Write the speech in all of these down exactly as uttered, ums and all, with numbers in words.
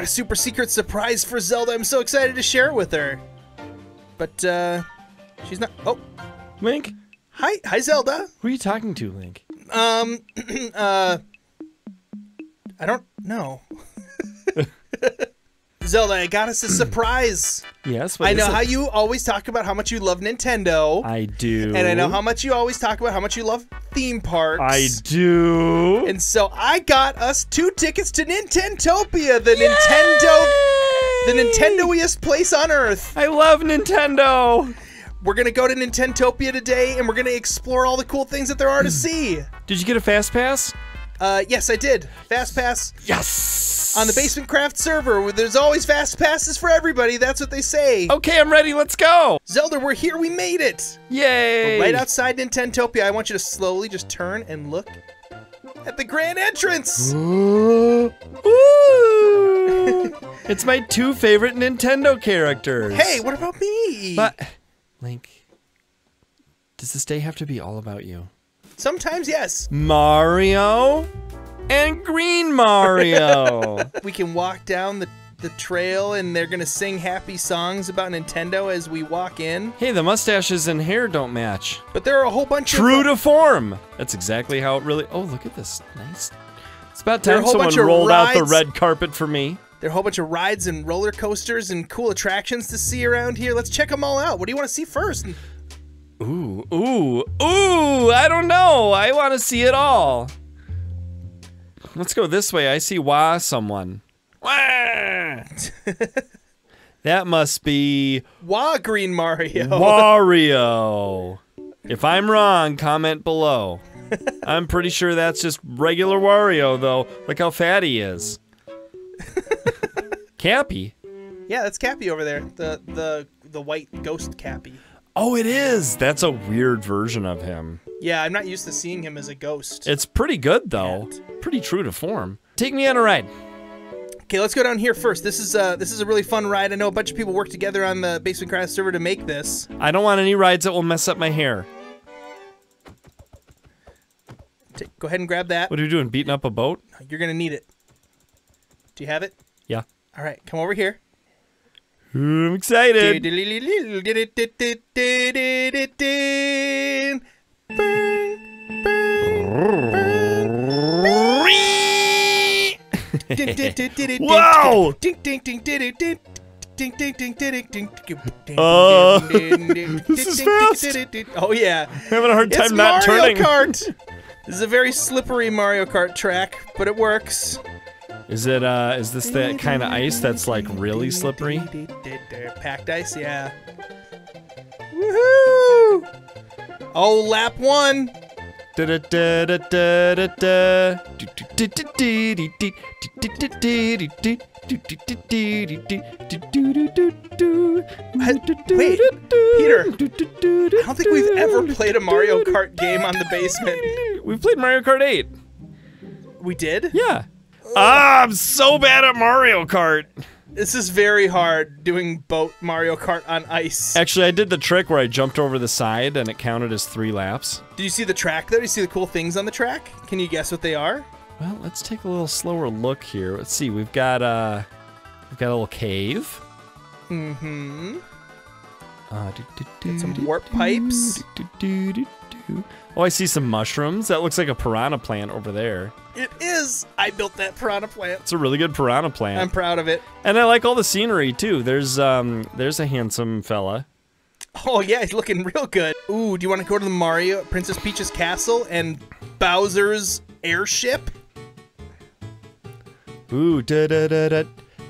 got a super secret surprise for Zelda. I'm so excited to share it with her. But, uh, she's not... Oh. Link? Hi, hi, Zelda. Who are you talking to, Link? Um, uh... I don't know. Zelda, I got us a surprise. Yes. I know how you always talk about how much you love Nintendo. I do. And I know how much you always talk about how much you love theme parks. I do. And so I got us two tickets to Nintentopia, the Yay! Nintendo, the Nintendoiest place on earth. I love Nintendo. We're going to go to Nintentopia today, and we're going to explore all the cool things that there are to see. Did you get a fast pass? Uh, yes, I did. Fast pass. Yes. On the Basement Craft server, where there's always fast passes for everybody. That's what they say. Okay, I'm ready. Let's go. Zelda, we're here. We made it. Yay. But right outside Nintentopia, I want you to slowly just turn and look at the grand entrance. Ooh. Ooh. It's my two favorite Nintendo characters. Hey, what about me? But, Link, does this day have to be all about you? Sometimes, yes. Mario and Green Mario. We can walk down the, the trail, and they're going to sing happy songs about Nintendo as we walk in. Hey, the mustaches and hair don't match. But there are a whole bunch True of... True to form. That's exactly how it really... Oh, look at this. Nice. It's about time someone rolled rides. out the red carpet for me. There are a whole bunch of rides and roller coasters and cool attractions to see around here. Let's check them all out. What do you want to see first? Ooh, ooh, ooh, I don't know. I want to see it all. Let's go this way. I see wah someone. Wah! That must be... Wah Green Mario. Wario. If I'm wrong, comment below. I'm pretty sure that's just regular Wario, though. Look how fat he is. Cappy? Yeah, that's Cappy over there. The, the, the white ghost Cappy. Oh, it is. That's a weird version of him. Yeah, I'm not used to seeing him as a ghost. It's pretty good, though. And pretty true to form. Take me on a ride. Okay, let's go down here first. This is uh, this is a really fun ride. I know a bunch of people work together on the Basement Craft server to make this. I don't want any rides that will mess up my hair. T go ahead and grab that. What are you doing, beating up a boat? You're going to need it. Do you have it? Yeah. All right, come over here. I'm excited. Wow! Uh, this is fast. Oh yeah. I'm having a hard time it's not Mario turning. Kart. This is a very slippery Mario Kart track, but it works. Is it, uh, is this that kind of ice that's, like, really slippery? Packed ice, yeah. Woohoo! Oh, lap one! Wait, Peter, I don't think we've ever played a Mario Kart game on the basement. We've played Mario Kart eight. We did? Yeah. Ah, I'm so bad at Mario Kart. This is very hard, doing boat Mario Kart on ice. Actually, I did the trick where I jumped over the side and it counted as three laps. Did you see the track there? Did you see the cool things on the track? Can you guess what they are? Well, let's take a little slower look here. Let's see, we've got, uh, we've got a little cave. Mm-hmm. Uh, do, do, do, some do, warp do, pipes. Do, do, do, do. Oh, I see some mushrooms. That looks like a piranha plant over there. It is. I built that piranha plant. It's a really good piranha plant. I'm proud of it. And I like all the scenery too. There's um, there's a handsome fella. Oh yeah, he's looking real good. Ooh, do you want to go to the Mario Princess Peach's castle and Bowser's airship? Ooh, da da da da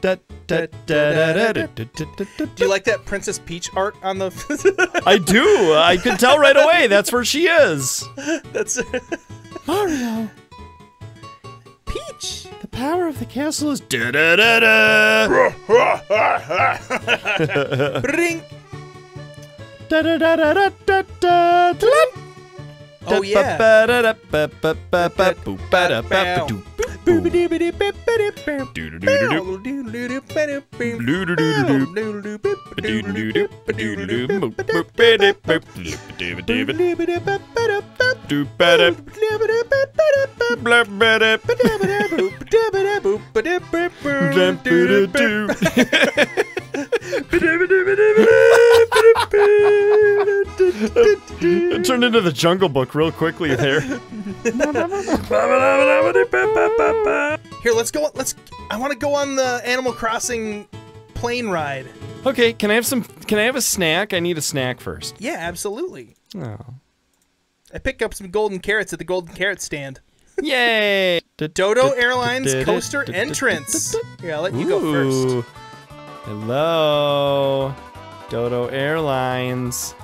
da da da da da. Do you like that Princess Peach art on the? I do. I can tell right away. That's where she is. That's Mario. Peach! The power of the castle is da da da da. Ring. Da da da da da da da. Oh yeah. do better. It turned into the Jungle Book real quickly there. Here, let's go. Let's. I want to go on the Animal Crossing plane ride. Okay, can I have some? Can I have a snack? I need a snack first. Yeah, absolutely. Oh. I picked up some golden carrots at the golden carrot stand. Yay! Dodo Airlines coaster entrance. Yeah, I'll let you go first. Hello, Dodo Airlines.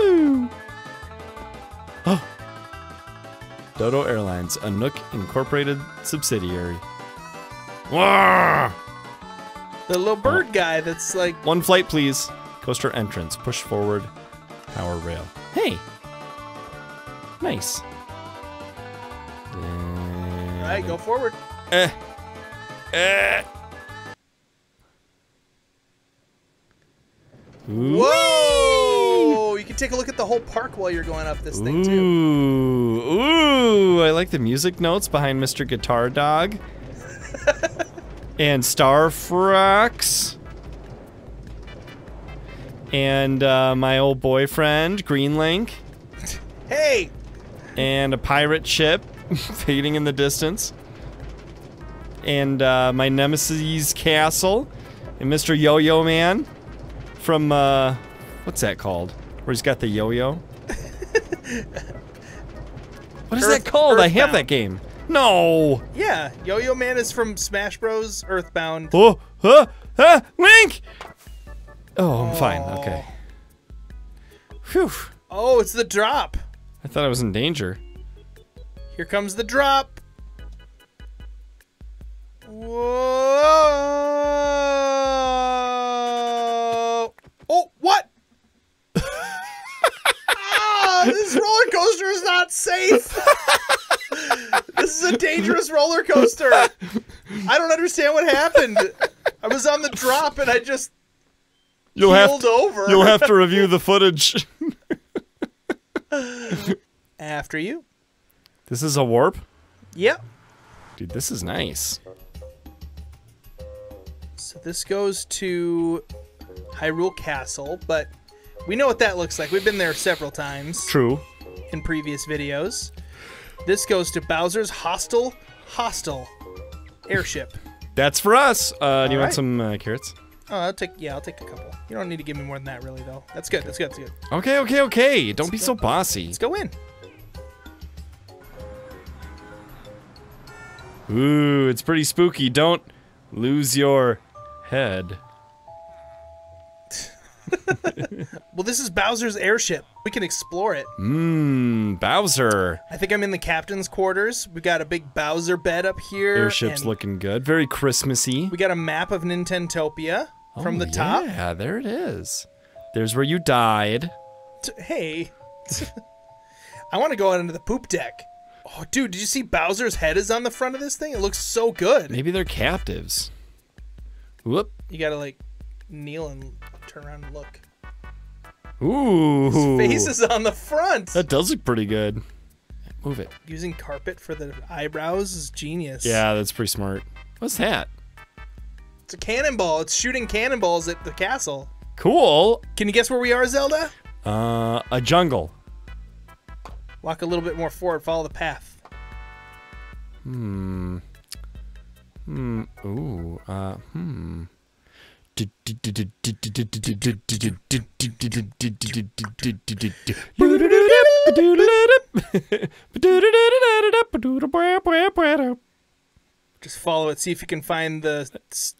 Ooh. Oh. Dodo Airlines, a Nook Incorporated subsidiary. Wah! The little bird oh. guy that's like... One flight, please. Coaster entrance. Push forward. Power rail. Hey. Nice. All right, go forward. Eh. Eh. Ooh. Whoa! You can take a look at the whole park while you're going up this Ooh. thing, too. Ooh. I like the music notes behind Mister Guitar Dog. And Starfrax. And uh, my old boyfriend, Green Link. Hey! And a pirate ship fading in the distance. And uh, my nemesis castle. And Mister Yo-Yo Man from, uh, what's that called? Where he's got the yo-yo? What is Earth, that called? Earthbound. I have that game. No! Yeah, Yo-Yo Man is from Smash Bros. Earthbound. Oh, huh, huh, Link! Oh, I'm oh. fine, okay. Whew. Oh, it's the drop. I thought I was in danger. Here comes the drop. Whoa! Oh, what? Ah, this roller coaster is not safe! This is a dangerous roller coaster. I don't understand what happened. I was on the drop and I just you'll have to, over. You'll have to review the footage. After you. This is a warp? Yep. Dude, this is nice. So this goes to Hyrule Castle, but we know what that looks like. We've been there several times. True. In previous videos. This goes to Bowser's hostile, hostile airship. That's for us. Uh, do you right. want some uh, carrots? Oh, I'll take. Yeah, I'll take a couple. You don't need to give me more than that, really, though. That's good. That's good. That's good. Okay, okay, okay. Don't let's be go. so bossy. Let's go in. Ooh, it's pretty spooky. Don't lose your head. Well, this is Bowser's airship. We can explore it. Mmm, Bowser. I think I'm in the captain's quarters. We got a big Bowser bed up here. Airship's looking good. Very Christmassy. We got a map of Nintentopia oh, from the top. Yeah, there it is. There's where you died. T hey. I want to go out into the poop deck. Oh, dude, did you see Bowser's head is on the front of this thing? It looks so good. Maybe they're captives. Whoop. You got to, like, kneel and... turn around and look. Ooh. His face is on the front. That does look pretty good. Move it. Using carpet for the eyebrows is genius. Yeah, that's pretty smart. What's that? It's a cannonball. It's shooting cannonballs at the castle. Cool. Can you guess where we are, Zelda? Uh, a jungle. Walk a little bit more forward. Follow the path. Hmm. Hmm. Ooh. Uh, hmm. Just follow it. See if you can find the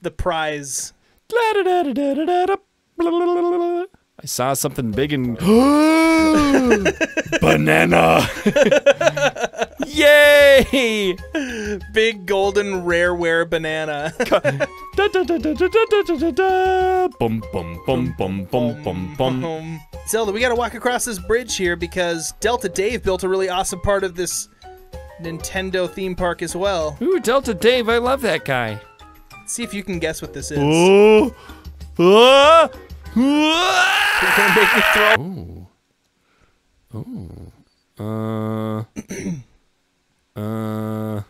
the prize. I saw something big and banana. Yay! Big golden rareware banana. Bum, bum, bum, bum, bum, bum, bum. Zelda, we gotta walk across this bridge here because Delta Dave built a really awesome part of this Nintendo theme park as well. Ooh, Delta Dave, I love that guy. Let's see if you can guess what this is. Ooh. Ooh. You're gonna make me throw. Ooh. Ooh. Uh. uh.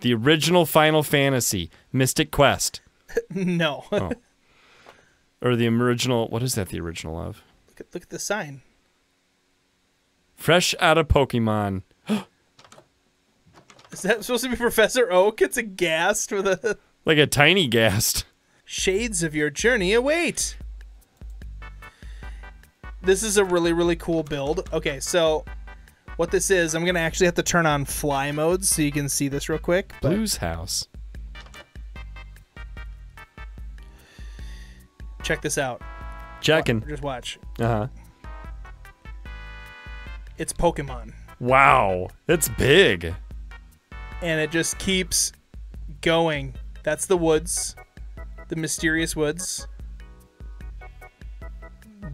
The original Final Fantasy Mystic Quest. No. Oh. Or the original. What is that? The original of? Look at, look at the sign. Fresh out of Pokemon. Is that supposed to be Professor Oak? It's a ghast with a. Like a tiny ghast. Shades of your journey await. This is a really, really cool build. Okay, so what this is, I'm going to actually have to turn on fly mode so you can see this real quick. But... Blue's house. Check this out. Checking. Just watch. Uh-huh. It's Pokemon. Wow. That's big. And it just keeps going. That's the woods. The mysterious woods.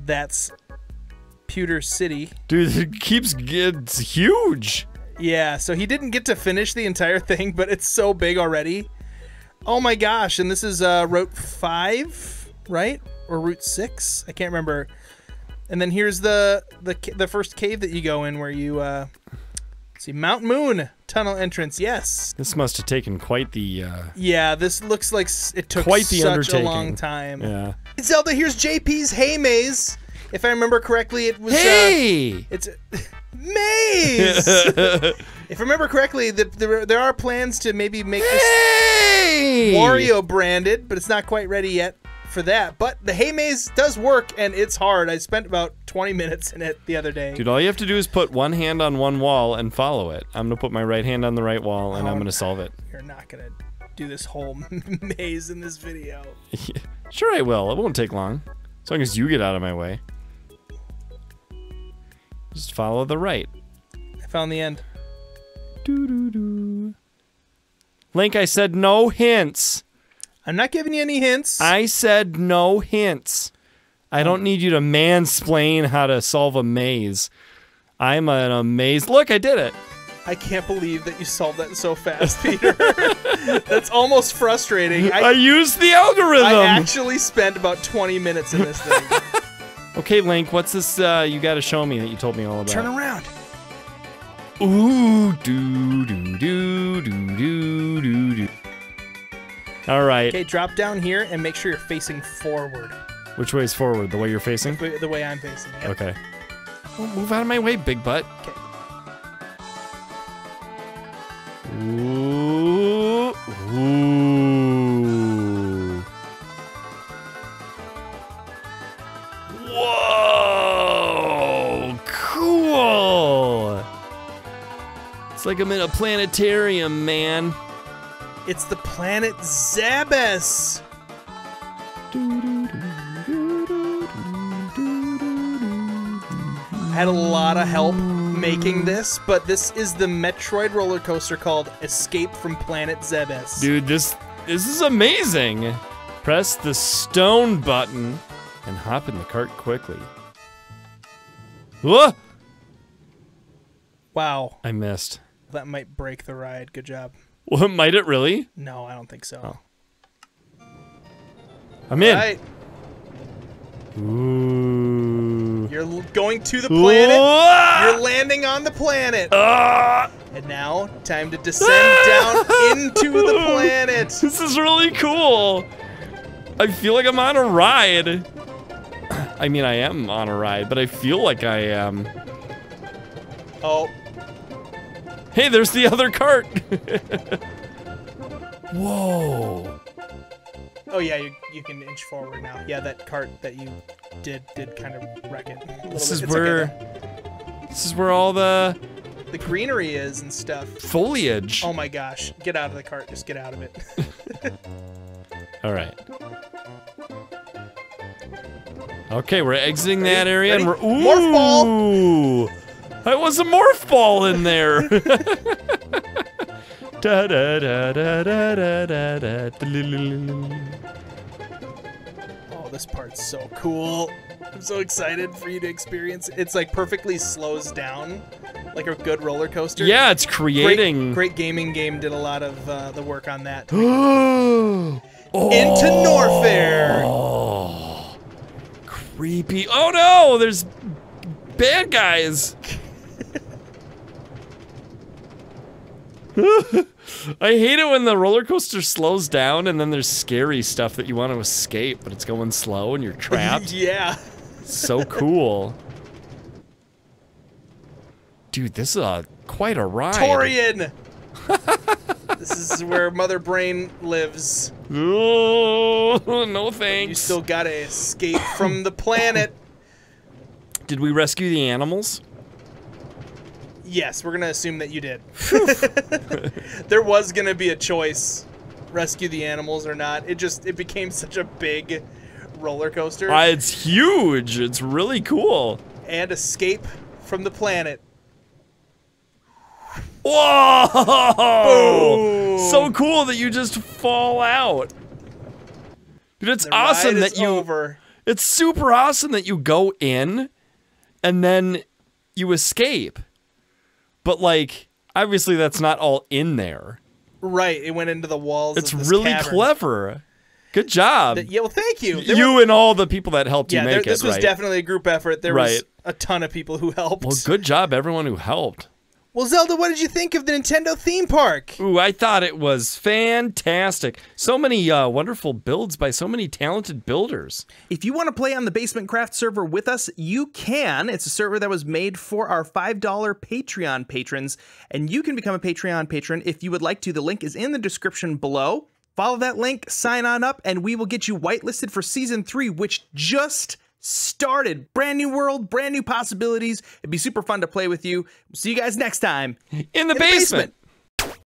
That's Pewter City. Dude, it keeps it's huge. Yeah, so he didn't get to finish the entire thing, but it's so big already. Oh my gosh, and this is uh, Route five, right? Or Route six? I can't remember. And then here's the the the first cave that you go in where you uh see Mount Moon tunnel entrance. Yes. This must have taken quite the uh Yeah, this looks like it took quite the such a long time. Yeah. Zelda, here's J P's Hay Maze. If I remember correctly, it was Hey. Uh, it's Maze. If I remember correctly, the, the, there are plans to maybe make hey! this Wario branded, but it's not quite ready yet for that. But the Hay Maze does work, and it's hard. I spent about twenty minutes in it the other day. Dude, all you have to do is put one hand on one wall and follow it. I'm going to put my right hand on the right wall, and oh, I'm going to solve it. You're not going to do this whole maze in this video. Yeah, sure I will. It won't take long. As long as you get out of my way. Just follow the right. I found the end. Doo-doo-doo. Link, I said no hints. I'm not giving you any hints. I said no hints. I don't need you to mansplain how to solve a maze. I'm an amazed. Look, I did it. I can't believe that you solved that so fast, Peter. That's almost frustrating. I, I used the algorithm. I actually spent about twenty minutes in this thing. Okay, Link, what's this uh, you got to show me that you told me all about? Turn around. Ooh, do, do, do, do, do, do, do. All right. Okay, drop down here and make sure you're facing forward. Which way is forward? The way you're facing? The way, the way I'm facing, yep. Okay. Well, move out of my way, big butt. Okay. Ooh, ooh. Whoa! Cool! It's like I'm in a planetarium, man. It's the planet Zebes! I had a lot of help making this, but this is the Metroid roller coaster called Escape from Planet Zebes. Dude, this this is amazing. Press the stone button and hop in the cart quickly. Whoa! Wow. I missed. That might break the ride. Good job. Well, might it really? No, I don't think so. Oh. I'm in. All right. Ooh. You're going to the planet. Whoa! You're landing on the planet. Uh. And now, time to descend ah! down into the planet. This is really cool. I feel like I'm on a ride. I mean, I am on a ride, but I feel like I am. Oh. Hey, there's the other cart. Whoa. Oh yeah, you, you can inch forward now. Yeah, that cart that you did did kind of wreck it. This is where okay this is where all the the greenery is and stuff. Foliage. Oh my gosh, get out of the cart. Just get out of it. All right. Okay, we're exiting Ready? that area Ready? and we're ooh. Morph ball. That was a morph ball in there. Da, da, da, da, da, da, da, da, da. Oh, this part's so cool. I'm so excited for you to experience it. It's like perfectly slows down like a good roller coaster. Yeah, it's creating. Great, Great Gaming Game did a lot of uh, the work on that. Oh. Into Norfair. Oh. Creepy. Oh no, there's bad guys. I hate it when the roller coaster slows down and then there's scary stuff that you want to escape, but it's going slow and you're trapped. Yeah. So cool. Dude, this is a, quite a ride. Torian! This is where Mother Brain lives. Oh, no thanks. You still gotta escape from the planet. Did we rescue the animals? Yes, we're gonna assume that you did. There was gonna be a choice, rescue the animals or not. It just, it became such a big roller coaster. Uh, it's huge. It's really cool. And escape from the planet. Whoa! Boom. So cool that you just fall out. Dude, it's awesome that you. Over. It's super awesome that you go in, and then you escape. But like, obviously, that's not all in there. Right. It went into the walls. It's of this really cavern. Clever. Good job. Yeah. Well, thank you. There you were, and all the people that helped yeah, you make there, this it. This was right? definitely a group effort. There right. was a ton of people who helped. Well, good job, everyone who helped. Well, Zelda, what did you think of the Nintendo theme park? Ooh, I thought it was fantastic. So many uh, wonderful builds by so many talented builders. If you want to play on the Basement Craft server with us, you can. It's a server that was made for our five dollar Patreon patrons, and you can become a Patreon patron if you would like to. The link is in the description below. Follow that link, sign on up, and we will get you whitelisted for Season three, which just started. Brand new world, brand new possibilities. It'd be super fun to play with you. See you guys next time in the, in basement. the basement.